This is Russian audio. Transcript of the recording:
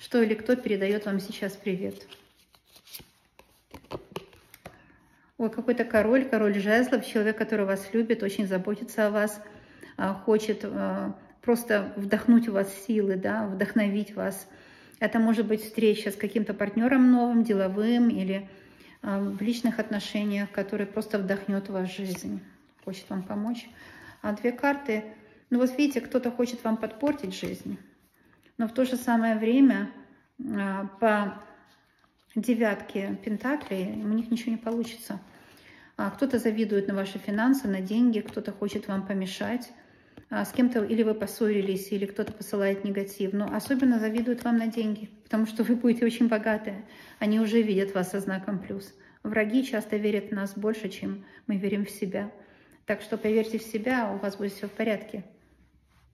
что или кто передает вам сейчас привет. Ой, какой-то король, король жезлов, человек, который вас любит, очень заботится о вас, хочет просто вдохнуть в вас силы, да, вдохновить вас. Это может быть встреча с каким-то партнером новым, деловым или в личных отношениях, который просто вдохнет в вас жизнь, хочет вам помочь. А две карты, ну вот видите, кто-то хочет вам подпортить жизнь, но в то же самое время по девятке пентаклей у них ничего не получится. Кто-то завидует на ваши финансы, на деньги, кто-то хочет вам помешать. С кем-то или вы поссорились, или кто-то посылает негатив, но особенно завидуют вам на деньги, потому что вы будете очень богатые. Они уже видят вас со знаком плюс. Враги часто верят в нас больше, чем мы верим в себя. Так что поверьте в себя, у вас будет все в порядке.